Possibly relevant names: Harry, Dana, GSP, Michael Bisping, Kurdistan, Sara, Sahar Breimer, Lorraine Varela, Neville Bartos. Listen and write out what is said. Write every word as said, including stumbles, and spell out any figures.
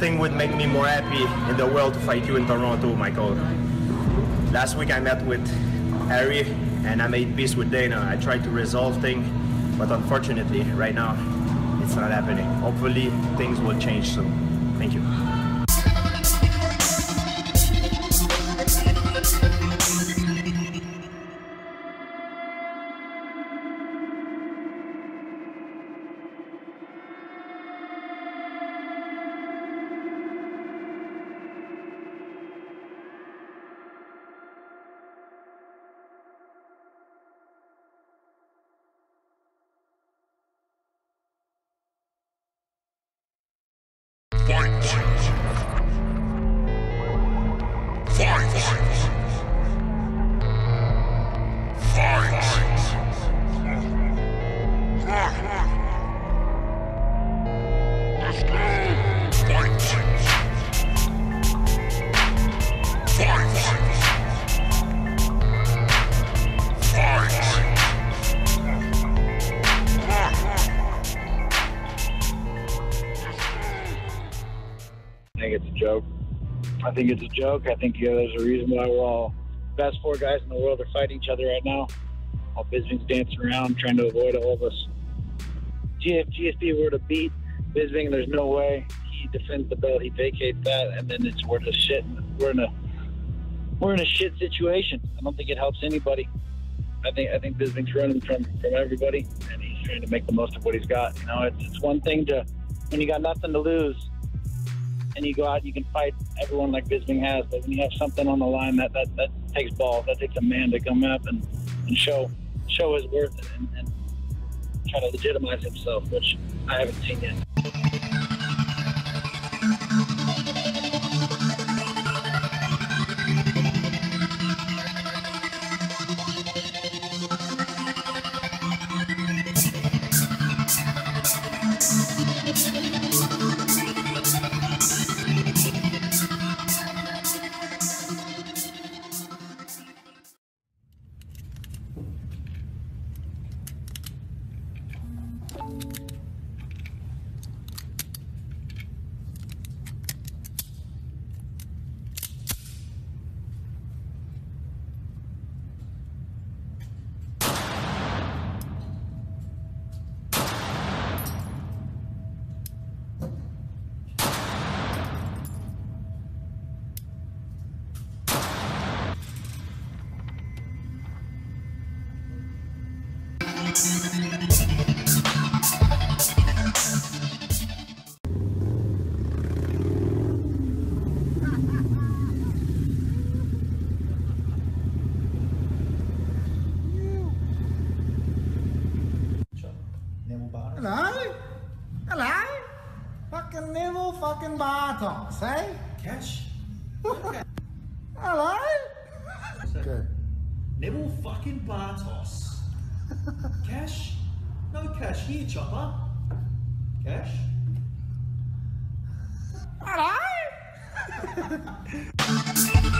nothing would make me more happy in the world to fight you in Toronto, Michael. Last week I met with Harry and I made peace with Dana. I tried to resolve things, but unfortunately, right now, it's not happening. Hopefully, things will change soon. Thank you. I think it's a joke. I think it's a joke. I think yeah, there's a reason why we're all the best four guys in the world are fighting each other right now. All Bisping's dancing around, trying to avoid all of us. If G S P were to beat Bisping, there's no way. He defends the belt, he vacates that, and then it's we're in a shit. We're in a we're in a shit situation. I don't think it helps anybody. I think I think Bisping's running from from everybody, and he's trying to make the most of what he's got. You know, it's it's one thing to when you got nothing to lose. And you go out, you can fight everyone like Bisping has, but when you have something on the line, that that, that takes balls. That takes a man to come up and, and show show his worth and, and try to legitimize himself, which I haven't seen yet. Hello? Hello? Fucking Neville fucking Bartos, eh? Catch? Hello? Okay. Neville fucking Bartos. Cash? No cash here, chopper. Cash? Hello?